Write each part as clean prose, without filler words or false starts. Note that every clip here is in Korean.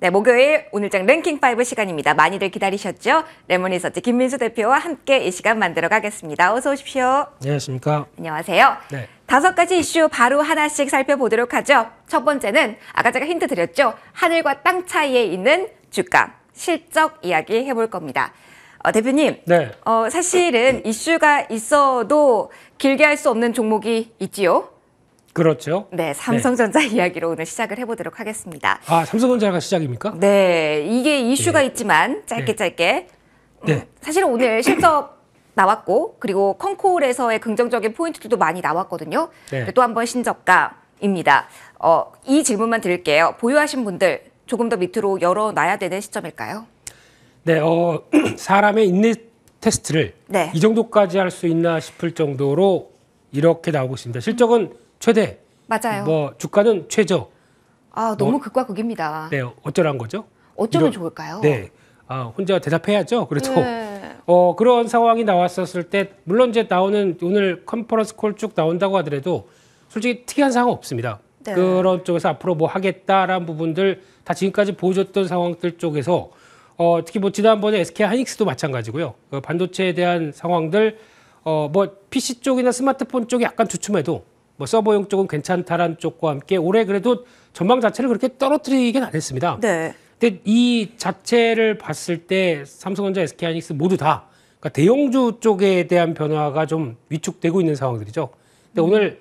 네, 목요일 오늘장 랭킹5 시간입니다. 많이들 기다리셨죠? 레몬리서치 김민수 대표와 함께 이 시간 만들어 가겠습니다. 어서 오십시오. 안녕하십니까. 안녕가요. 네. 5가지 이슈 바로 하나씩 살펴보도록 하죠. 첫 번째는 아까 제가 힌트 드렸죠? 하늘과 땅 차이에 있는 주가, 실적 이야기 해볼 겁니다. 대표님, 네. 사실은 이슈가 있어도 길게 할 수 없는 종목이 있지요? 그렇죠. 네, 삼성전자 네. 이야기로 오늘 시작을 해보도록 하겠습니다. 아, 삼성전자가 시작입니까? 네, 이게 이슈가 네. 있지만 짧게. 네. 사실은 오늘 실적 나왔고 그리고 컨콜에서의 긍정적인 포인트들도 많이 나왔거든요. 네. 또 한 번 신저가입니다. 이 질문만 드릴게요. 보유하신 분들 조금 더 밑으로 열어놔야 되는 시점일까요? 네, 사람의 인내 테스트를 네. 이 정도까지 할 수 있나 싶을 정도로 이렇게 나오고 있습니다. 실적은 최대, 맞아요. 뭐 주가는 최저. 아, 너무 뭐, 극과 극입니다. 네, 어쩌란 거죠? 어쩌면 좋을까요? 네, 아, 혼자 대답해야죠. 그래도 네. 그런 상황이 나왔었을 때 물론 이제 나오는 오늘 컨퍼런스 콜 쭉 나온다고 하더라도 솔직히 특이한 상황 없습니다. 네. 그런 쪽에서 앞으로 뭐 하겠다라는 부분들 다 지금까지 보여줬던 상황들 쪽에서 특히 뭐 지난번에 SK하이닉스도 마찬가지고요. 그 반도체에 대한 상황들 뭐 PC 쪽이나 스마트폰 쪽이 약간 주춤해도 뭐 서버용 쪽은 괜찮다라는 쪽과 함께 올해 그래도 전망 자체를 그렇게 떨어뜨리긴 안 했습니다. 네. 근데 이 자체를 봤을 때 삼성전자, SK하이닉스 모두 다 그러니까 대형주 쪽에 대한 변화가 좀 위축되고 있는 상황들이죠. 근데 오늘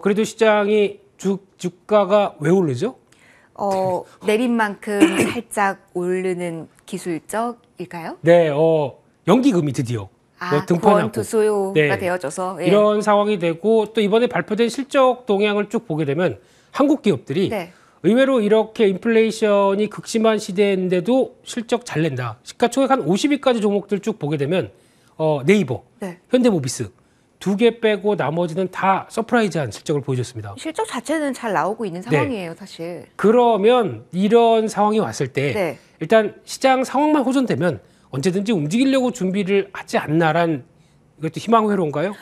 그래도 시장이 주가가 왜 오르죠? 내린 만큼 살짝 오르는 기술적일까요? 네, 연기금이 드디어. 아, 권투수요가 네. 되어져서 예. 이런 상황이 되고 또 이번에 발표된 실적 동향을 쭉 보게 되면 한국 기업들이 네. 의외로 이렇게 인플레이션이 극심한 시대인데도 실적 잘 낸다. 시가총액 한 50위까지 종목들 쭉 보게 되면 네이버, 네. 현대모비스 2개 빼고 나머지는 다 서프라이즈한 실적을 보여줬습니다. 실적 자체는 잘 나오고 있는 상황이에요, 네. 사실. 그러면 이런 상황이 왔을 때 네. 일단 시장 상황만 호전되면 언제든지 움직이려고 준비를 하지 않나란 이것도 희망 회로인가요?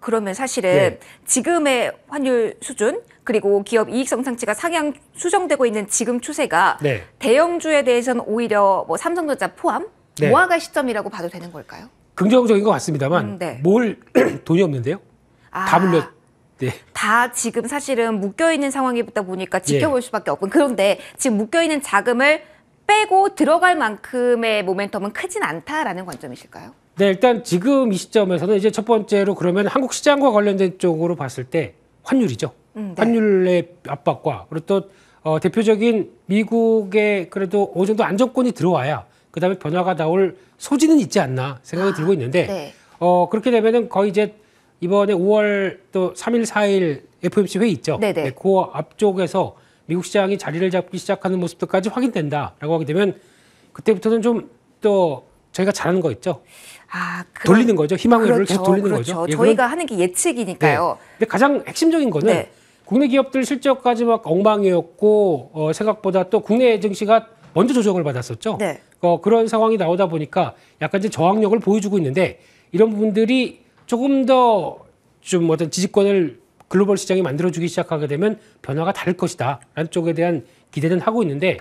그러면 사실은 네. 지금의 환율 수준 그리고 기업 이익 성장치가 상향 수정되고 있는 지금 추세가 네. 대형주에 대해서는 오히려 뭐 삼성전자 포함 네. 모아갈 시점이라고 봐도 되는 걸까요? 긍정적인 것 같습니다만 네. 뭘 돈이 없는데요? 아. 다 물려. 네. 다 지금 사실은 묶여 있는 상황이다 보니까 지켜볼 네. 수밖에 없고 그런데 지금 묶여 있는 자금을 빼고 들어갈 만큼의 모멘텀은 크진 않다라는 관점이실까요? 네, 일단 지금 이 시점에서는 이제 첫 번째로 그러면 한국 시장과 관련된 쪽으로 봤을 때 환율이죠. 네. 환율의 압박과 그리고 또 대표적인 미국의 그래도 어느 정도 안정권이 들어와야 그다음에 변화가 나올 소지는 있지 않나 생각이 들고 있는데 네. 그렇게 되면은 거의 이제 이번에 5월 또 3일, 4일 FOMC 회의 있죠. 네, 그 앞쪽에서 미국 시장이 자리를 잡기 시작하는 모습들까지 확인된다라고 하게 되면 그때부터는 좀 또 저희가 잘하는 거 있죠. 아, 돌리는 거죠. 희망을 그렇죠, 계속 돌리는 그렇죠. 거죠. 예, 저희가 하는 게 예측이니까요. 네. 근데 가장 핵심적인 거는 네. 국내 기업들 실적까지 막 엉망이었고 생각보다 또 국내 증시가 먼저 조정을 받았었죠. 네. 그런 상황이 나오다 보니까 약간 이제 저항력을 보여주고 있는데 이런 부분들이 조금 더 좀 어떤 지지권을 글로벌 시장이 만들어주기 시작하게 되면 변화가 다를 것이다 라는 쪽에 대한 기대는 하고 있는데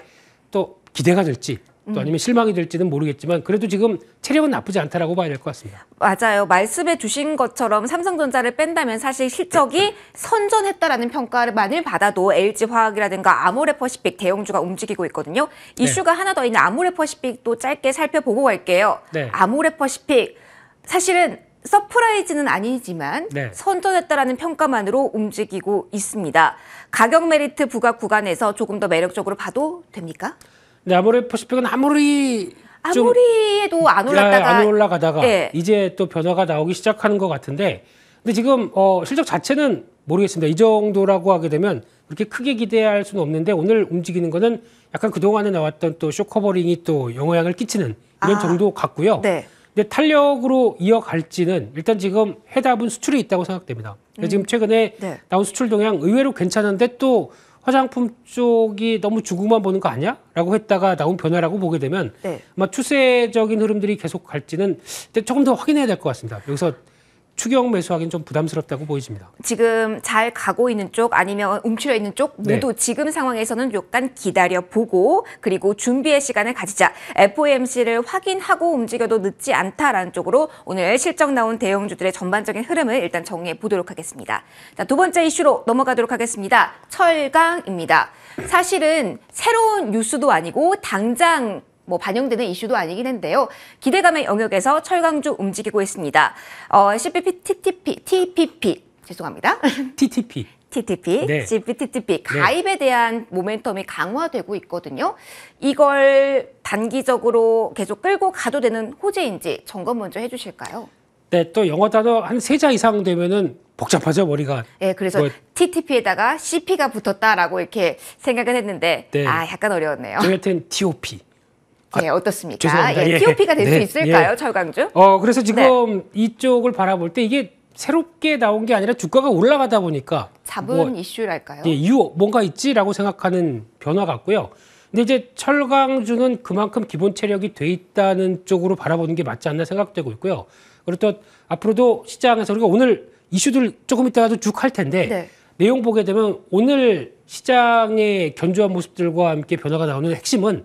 또 기대가 될지 또 아니면 실망이 될지는 모르겠지만 그래도 지금 체력은 나쁘지 않다라고 봐야 될 것 같습니다. 맞아요. 말씀해 주신 것처럼 삼성전자를 뺀다면 사실 실적이 선전했다라는 평가를 만일 받아도 LG화학이라든가 아모레퍼시픽 대형주가 움직이고 있거든요. 이슈가 네. 하나 더 있는 아모레퍼시픽도 짧게 살펴보고 갈게요. 네. 아모레퍼시픽 사실은 서프라이즈는 아니지만 네. 선전했다라는 평가만으로 움직이고 있습니다. 가격 메리트 부각 구간에서 조금 더 매력적으로 봐도 됩니까? 네, 아모레퍼시픽은 아무리 해도 안 올라가다가 네. 이제 또 변화가 나오기 시작하는 것 같은데 근데 지금 실적 자체는 모르겠습니다. 이 정도라고 하게 되면 그렇게 크게 기대할 수는 없는데 오늘 움직이는 거는 약간 그동안에 나왔던 또 쇼커버링이 또 영향을 끼치는 이런 정도 같고요. 네. 근데 탄력으로 이어갈지는 일단 지금 해답은 수출이 있다고 생각됩니다. 지금 최근에 네. 나온 수출 동향 의외로 괜찮은데 또 화장품 쪽이 너무 중국만 보는 거 아니야? 라고 했다가 나온 변화라고 보게 되면 네. 아마 추세적인 흐름들이 계속 갈지는 조금 더 확인해야 될 것 같습니다. 여기서 추경 매수하기는 좀 부담스럽다고 보여집니다. 지금 잘 가고 있는 쪽 아니면 움츠려 있는 쪽 모두 네. 지금 상황에서는 약간 기다려보고 그리고 준비의 시간을 가지자. FOMC를 확인하고 움직여도 늦지 않다라는 쪽으로 오늘 실적 나온 대형주들의 전반적인 흐름을 일단 정리해 보도록 하겠습니다. 자, 두 번째 이슈로 넘어가도록 하겠습니다. 철강입니다. 사실은 새로운 뉴스도 아니고 당장 반영되는 이슈도 아니긴 한데요. 기대감의 영역에서 철강주 움직이고 있습니다. CPTPP 가입에 대한 모멘텀이 강화되고 있거든요. 이걸 단기적으로 계속 끌고 가도 되는 호재인지 점검 먼저 해주실까요? 네, 또 영어 단어 한 3자 이상 되면은 복잡하죠, 머리가. 네, 그래서 뭐, TTP에다가 CP가 붙었다라고 이렇게 생각을 했는데 네. 아, 약간 어려웠네요. 저희한테는 TOP. 네, 어떻습니까? 죄송합니다. 예, TOP가 될 수 네, 있을까요, 예. 철강주? 그래서 지금 네. 이쪽을 바라볼 때 이게 새롭게 나온 게 아니라 주가가 올라가다 보니까 잡은 이슈랄까요? 예, 이유 뭔가 있지라고 생각하는 변화 같고요. 근데 이제 철강주는 그만큼 기본 체력이 돼 있다는 쪽으로 바라보는 게 맞지 않나 생각되고 있고요. 그리고 또 앞으로도 시장에서 우리가 오늘 이슈들 조금 이따가도 쭉 할 텐데 네. 내용 보게 되면 오늘 시장의 견조한 모습들과 함께 변화가 나오는 핵심은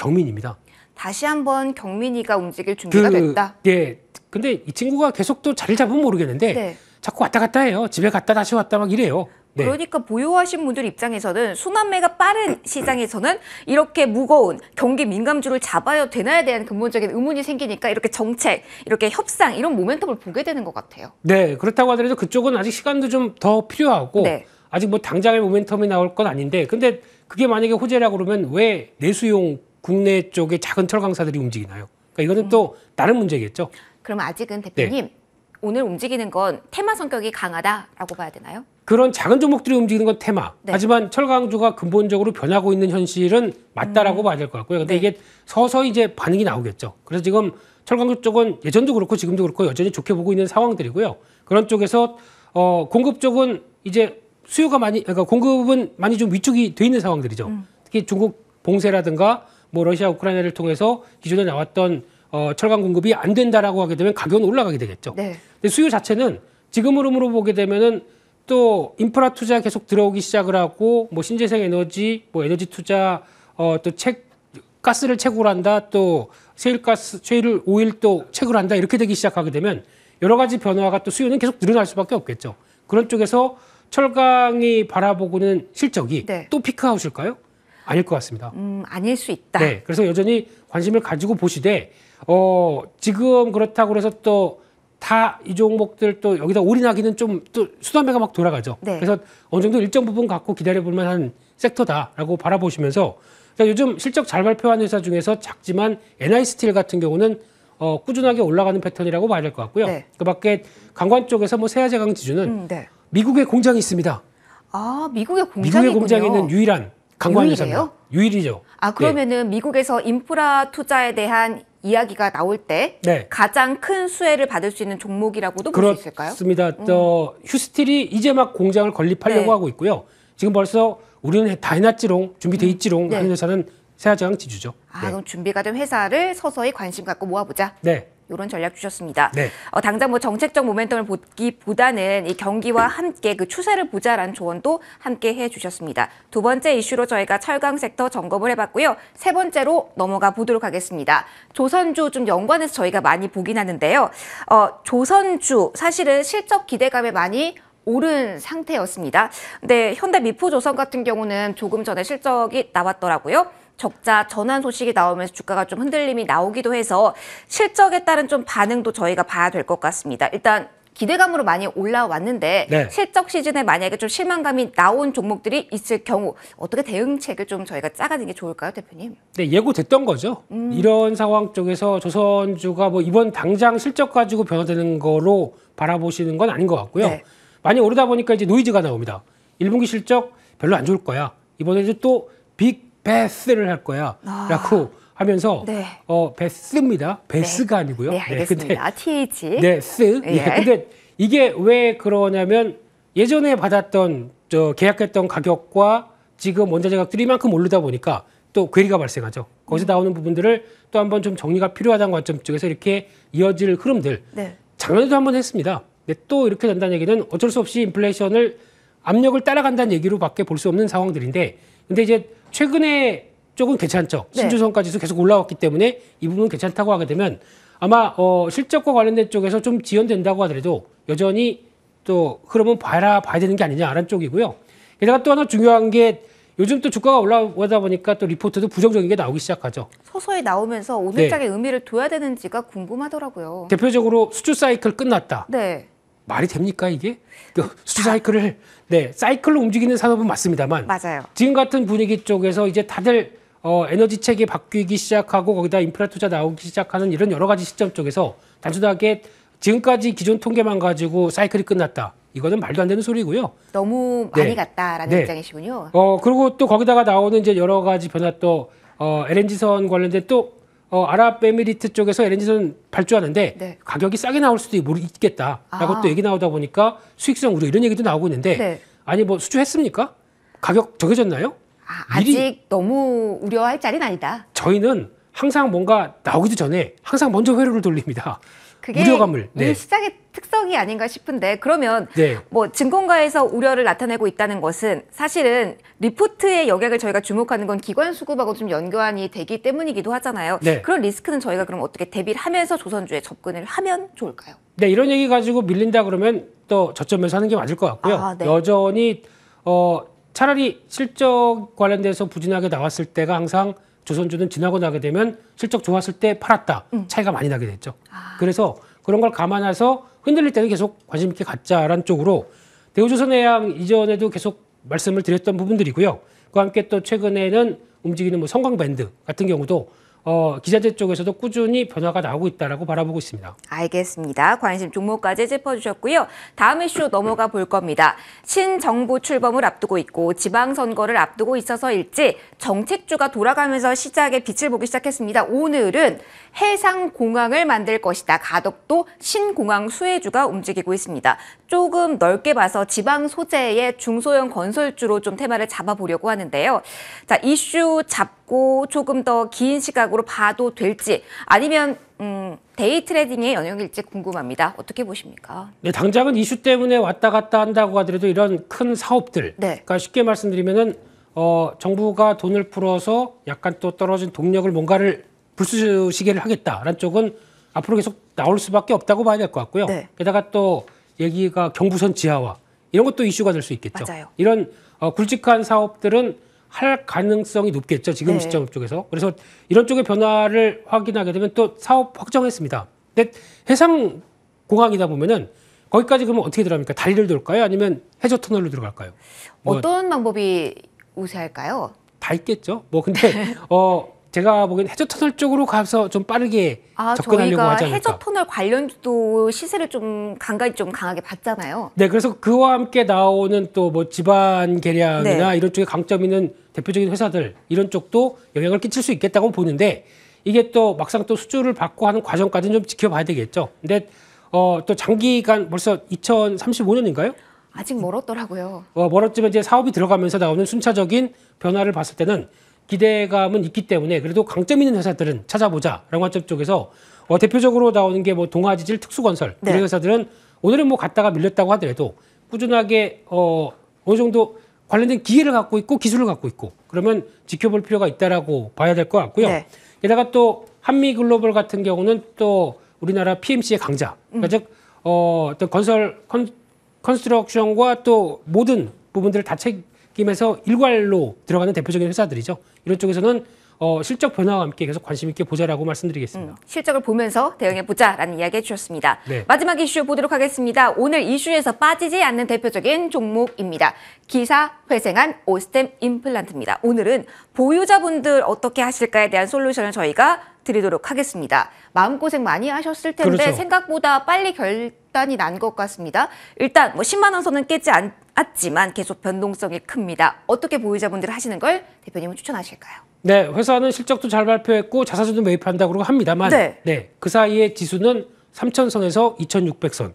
경민입니다. 다시 한번 경민이가 움직일 준비가 됐다. 네. 근데 이 친구가 계속 또 자리를 잡으면 모르겠는데 네. 자꾸 왔다 갔다 해요. 집에 갔다 다시 왔다 막 이래요. 네. 그러니까 보유하신 분들 입장에서는 순환매가 빠른 시장에서는 이렇게 무거운 경기 민감주를 잡아야 되나에 대한 근본적인 의문이 생기니까 이렇게 정책, 이렇게 협상 이런 모멘텀을 보게 되는 것 같아요. 네. 그렇다고 하더라도 그쪽은 아직 시간도 좀 더 필요하고 네. 아직 뭐 당장의 모멘텀이 나올 건 아닌데 근데 그게 만약에 호재라고 그러면 왜 내수용 국내 쪽의 작은 철강사들이 움직이나요? 그러니까 이거는 또 다른 문제겠죠. 그럼 아직은 대표님 네. 오늘 움직이는 건 테마 성격이 강하다라고 봐야 되나요? 그런 작은 종목들이 움직이는 건 테마. 네. 하지만 철강주가 근본적으로 변하고 있는 현실은 맞다라고 봐야 될 것 같고요. 근데 네. 이게 서서히 이제 반응이 나오겠죠. 그래서 지금 철강주 쪽은 예전도 그렇고 지금도 그렇고 여전히 좋게 보고 있는 상황들이고요. 그런 쪽에서 공급 쪽은 이제 수요가 많이, 그러니까 공급은 많이 좀 위축이 돼 있는 상황들이죠. 특히 중국 봉쇄라든가 뭐 러시아 우크라이나를 통해서 기존에 나왔던 철강 공급이 안 된다라고 하게 되면 가격은 올라가게 되겠죠. 네. 근데 수요 자체는 지금 흐름으로 보게 되면은 또 인프라 투자 계속 들어오기 시작을 하고 뭐 신재생 에너지, 뭐 에너지 투자, 또 가스를 채굴 한다, 또 셰일 오일 또 채굴 한다 이렇게 되기 시작하게 되면 여러 가지 변화가 또 수요는 계속 늘어날 수밖에 없겠죠. 그런 쪽에서 철강이 바라보고는 실적이 네. 또 피크아웃일까요? 아닐 것 같습니다. 아닐 수 있다. 네, 그래서 여전히 관심을 가지고 보시되 지금 그렇다고 해서 또 다 이 종목들 또 여기다 올인하기는 좀 또 수단매가 막 돌아가죠. 네. 그래서 어느 정도 일정 부분 갖고 기다려볼 만한 섹터다라고 바라보시면서 요즘 실적 잘 발표한 회사 중에서 작지만 NI스틸 같은 경우는 꾸준하게 올라가는 패턴이라고 봐야 될 것 같고요. 네. 그밖에 강관 쪽에서 뭐 세아제강 지주는 네. 미국의 공장이 있습니다. 아, 미국의 공장이군요. 미국의 공장에 있는 유일한 강관 회사예요. 유일이죠. 아, 그러면은 네. 미국에서 인프라 투자에 대한 이야기가 나올 때 네. 가장 큰 수혜를 받을 수 있는 종목이라고도 볼 수 있을까요? 그렇습니다. 휴스틸이 이제 막 공장을 건립하려고 네. 하고 있고요. 지금 벌써 우리는 다 해놨지롱, 준비돼 있지롱 네. 하는 회사는 세아제강 지주죠. 아, 네. 그럼 준비가 된 회사를 서서히 관심 갖고 모아보자. 네. 이런 전략 주셨습니다. 네. 당장 뭐 정책적 모멘텀을 보기보다는 이 경기와 함께 그 추세를 보자라는 조언도 함께 해주셨습니다. 두 번째 이슈로 저희가 철강 섹터 점검을 해봤고요. 세 번째로 넘어가 보도록 하겠습니다. 조선주 좀 연관해서 저희가 많이 보긴 하는데요. 조선주 사실은 실적 기대감에 많이 오른 상태였습니다. 근데 현대미포조선 같은 경우는 조금 전에 실적이 나왔더라고요. 적자 전환 소식이 나오면서 주가가 좀 흔들림이 나오기도 해서 실적에 따른 좀 반응도 저희가 봐야 될 것 같습니다. 일단 기대감으로 많이 올라왔는데 네. 실적 시즌에 만약에 좀 실망감이 나온 종목들이 있을 경우 어떻게 대응책을 좀 저희가 짜가는 게 좋을까요, 대표님? 네, 예고됐던 거죠. 이런 상황 쪽에서 조선주가 뭐 이번 당장 실적 가지고 변화되는 거로 바라보시는 건 아닌 것 같고요. 네. 많이 오르다 보니까 이제 노이즈가 나옵니다. 1분기 실적 별로 안 좋을 거야. 이번에도 또 베스를 할 거야 라고 하면서 네. 베스입니다. 베스가 네. 아니고요. 네, 알겠습니다. 네, TH. 네, 스. 예. 예. 근데 이게 왜 그러냐면 예전에 받았던 계약했던 가격과 지금 원자재 가격들이 이만큼 오르다 보니까 또 괴리가 발생하죠. 거기서 나오는 부분들을 또 한번 좀 정리가 필요하다는 관점 쪽에서 이렇게 이어질 흐름들. 네. 작년에도 한번 했습니다. 근데 또 이렇게 된다는 얘기는 어쩔 수 없이 인플레이션을 압력을 따라간다는 얘기로밖에 볼 수 없는 상황들인데, 근데 이제 최근에 쪽은 괜찮죠. 신주성까지도 계속 올라왔기 때문에 이 부분 괜찮다고 하게 되면 아마 실적과 관련된 쪽에서 좀 지연된다고 하더라도 여전히 또 흐름은 봐야 되는 게 아니냐라는 쪽이고요. 게다가 또 하나 중요한 게 요즘 또 주가가 올라오다 보니까 또 리포트도 부정적인 게 나오기 시작하죠. 서서히 나오면서 오늘장에 의미를 둬야 되는지가 궁금하더라고요. 대표적으로 수주 사이클 끝났다. 네. 말이 됩니까 이게? 수주 사이클을 사이클로 움직이는 산업은 맞습니다만 맞아요. 지금 같은 분위기 쪽에서 이제 다들 에너지 체계 바뀌기 시작하고 거기다 인프라 투자 나오기 시작하는 이런 여러 가지 시점 쪽에서 단순하게 지금까지 기존 통계만 가지고 사이클이 끝났다. 이거는 말도 안 되는 소리고요. 너무 많이 갔다라는 입장이시군요. 그리고 또 거기다가 나오는 이제 여러 가지 변화 또 LNG선 관련된 또 아랍에미리트 쪽에서 LNG선 발주하는데 가격이 싸게 나올 수도 있겠다라고 또 얘기 나오다 보니까 수익성 우려 이런 얘기도 나오고 있는데 아니 뭐 수주했습니까? 가격 정해졌나요? 아직 너무 우려할 자리는 아니다. 저희는 항상 뭔가 나오기도 전에 항상 먼저 회로를 돌립니다. 그게 우려감을. 이 시장의 특성이 아닌가 싶은데 그러면 뭐 증권가에서 우려를 나타내고 있다는 것은 사실은 리포트의 영향을 저희가 주목하는 건 기관 수급하고 좀 연관이 되기 때문이기도 하잖아요. 그런 리스크는 저희가 그럼 어떻게 대비를 하면서 조선주에 접근을 하면 좋을까요? 네, 이런 얘기 가지고 밀린다 그러면 또 저점에서 하는 게 맞을 것 같고요. 여전히 차라리 실적 관련돼서 부진하게 나왔을 때가 항상 조선주는 지나고 나게 되면 실적 좋았을 때 팔았다. 차이가 많이 나게 됐죠. 그래서 그런 걸 감안해서 흔들릴 때는 계속 관심 있게 갖자라는 쪽으로 대우조선해양 이전에도 계속 말씀을 드렸던 부분들이고요. 그와 함께 또 최근에는 움직이는 뭐 성광벤드 같은 경우도 기자재 쪽에서도 꾸준히 변화가 나오고 있다라고 바라보고 있습니다. 알겠습니다. 관심 종목까지 짚어주셨고요. 다음 이슈로 넘어가 볼 겁니다. 신정부 출범을 앞두고 있고 지방선거를 앞두고 있어서일지 정책주가 돌아가면서 시작에 빛을 보기 시작했습니다. 오늘은 해상공항을 만들 것이다. 가덕도 신공항 수혜주가 움직이고 있습니다. 조금 넓게 봐서 지방 소재의 중소형 건설주로 좀 테마를 잡아보려고 하는데요. 자, 이슈 잡고 조금 더 긴 시각으로 봐도 될지 아니면 데이 트레이딩의 영역일지 궁금합니다. 어떻게 보십니까? 네, 당장은 이슈 때문에 왔다 갔다 한다고 하더라도 이런 큰 사업들, 그러니까 쉽게 말씀드리면은 정부가 돈을 풀어서 약간 또 떨어진 동력을 뭔가를 불쑤시개를 하겠다라는 쪽은 앞으로 계속 나올 수밖에 없다고 봐야 될 것 같고요. 게다가 또 얘기가 경부선 지하화 이런 것도 이슈가 될 수 있겠죠. 이런 굵직한 사업들은 할 가능성이 높겠죠. 지금 시점 쪽에서. 그래서 이런 쪽의 변화를 확인하게 되면 또 사업 확정했습니다. 근데 해상공항이다 보면은 거기까지 그러면 어떻게 들어갑니까? 다리를 돌까요? 아니면 해저 터널로 들어갈까요? 뭐 어떤 방법이 우세할까요? 다 있겠죠. 뭐 근데 제가 보기엔 해저 터널 쪽으로 가서 좀 빠르게 접근하려고 하지 않을까. 저희가 해저 터널 관련도 시세를 좀 간간히 좀 강하게 봤잖아요. 네, 그래서 그와 함께 나오는 또 뭐 집안 개량이나 이런 쪽에 강점 있는 대표적인 회사들 이런 쪽도 영향을 끼칠 수 있겠다고 보는데 이게 또 막상 또 수주를 받고 하는 과정까지는 좀 지켜봐야 되겠죠. 근데 또 장기간 벌써 2035년인가요? 아직 멀었더라고요. 멀었지만 이제 사업이 들어가면서 나오는 순차적인 변화를 봤을 때는 기대감은 있기 때문에 그래도 강점 있는 회사들은 찾아보자라는 관점 쪽에서 대표적으로 나오는 게 뭐 동아지질, 특수건설 이런 회사들은 오늘은 뭐 갔다가 밀렸다고 하더라도 꾸준하게 어느 정도 관련된 기회를 갖고 있고 기술을 갖고 있고 그러면 지켜볼 필요가 있다라고 봐야 될 것 같고요. 게다가 또 한미글로벌 같은 경우는 또 우리나라 PMC의 강자, 즉 어떤 건설 컨스트럭션과 또 모든 부분들을 다 책임에서 일괄로 들어가는 대표적인 회사들이죠. 이런 쪽에서는 실적 변화와 함께 계속 관심 있게 보자라고 말씀드리겠습니다. 실적을 보면서 대응해보자라는 이야기 해주셨습니다. 마지막 이슈 보도록 하겠습니다. 오늘 이슈에서 빠지지 않는 대표적인 종목입니다. 기사 회생한 오스템임플란트입니다. 오늘은 보유자분들 어떻게 하실까에 대한 솔루션을 저희가 드리도록 하겠습니다. 마음고생 많이 하셨을 텐데 생각보다 빨리 결단이 난 것 같습니다. 일단 뭐 10만 원 선은 깨지 않았지만 계속 변동성이 큽니다. 어떻게 보유자분들 하시는 걸 대표님은 추천하실까요? 네, 회사는 실적도 잘 발표했고 자사주도 매입한다고 합니다만 그 사이에 지수는 3,000선에서 2,600선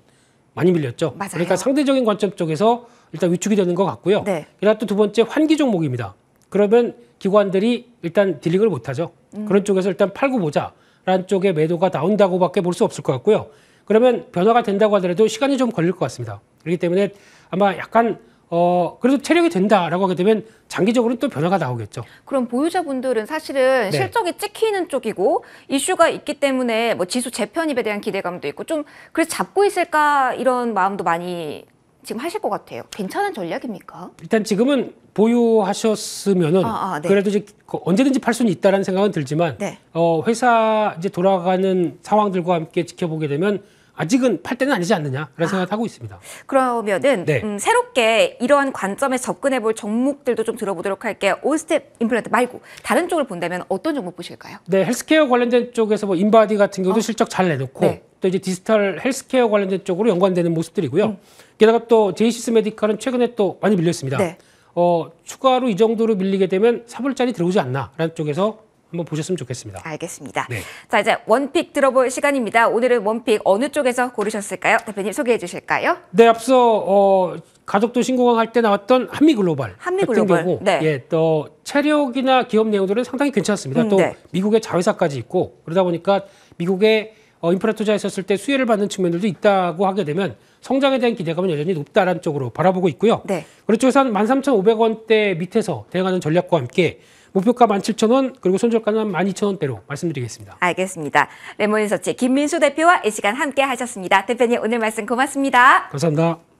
많이 밀렸죠. 그러니까 상대적인 관점 쪽에서 일단 위축이 되는 것 같고요. 그리고 또 두 번째 환기 종목입니다. 그러면 기관들이 일단 딜링을 못하죠. 그런 쪽에서 일단 팔고 보자라는 쪽의 매도가 나온다고밖에 볼 수 없을 것 같고요. 그러면 변화가 된다고 하더라도 시간이 좀 걸릴 것 같습니다. 그렇기 때문에 아마 약간 그래도 체력이 된다라고 하게 되면 장기적으로는 또 변화가 나오겠죠. 그럼 보유자분들은 사실은 실적이 찍히는 쪽이고 이슈가 있기 때문에 뭐 지수 재편입에 대한 기대감도 있고 좀 그래서 잡고 있을까 이런 마음도 많이 지금 하실 것 같아요. 괜찮은 전략입니까? 일단 지금은 보유하셨으면은 네. 그래도 이제 언제든지 팔 수는 있다라는 생각은 들지만 회사 이제 돌아가는 상황들과 함께 지켜보게 되면 아직은 팔 때는 아니지 않느냐라는 생각을 하고 있습니다. 그러면은 새롭게 이러한 관점에 접근해 볼 종목들도 좀 들어보도록 할게요. 오스템임플란트 말고 다른 쪽을 본다면 어떤 종목 보실까요? 네, 헬스케어 관련된 쪽에서 뭐 인바디 같은 경우도 실적 잘 내놓고 또 이제 디지털 헬스케어 관련된 쪽으로 연관되는 모습들이고요. 게다가 또 제이시스 메디컬은 최근에 또 많이 밀렸습니다. 추가로 이 정도로 밀리게 되면 4불짜리 들어오지 않나라는 쪽에서 한번 보셨으면 좋겠습니다. 알겠습니다. 자, 이제 원픽 들어볼 시간입니다. 오늘은 원픽 어느 쪽에서 고르셨을까요? 대표님 소개해 주실까요? 네, 앞서 가덕도 신공항 할 때 나왔던 한미글로벌 같은 경우 또 체력이나 기업 내용들은 상당히 괜찮습니다. 또 미국의 자회사까지 있고 그러다 보니까 미국의 인프라 투자했었을 때 수혜를 받는 측면들도 있다고 하게 되면 성장에 대한 기대감은 여전히 높다라는 쪽으로 바라보고 있고요. 그런 쪽에서 한 13,500원대 밑에서 대응하는 전략과 함께 목표가 17,000원 그리고 손절가는 12,000원대로 말씀드리겠습니다. 알겠습니다. 레몬리서치 김민수 대표와 이 시간 함께 하셨습니다. 대표님 오늘 말씀 고맙습니다. 감사합니다.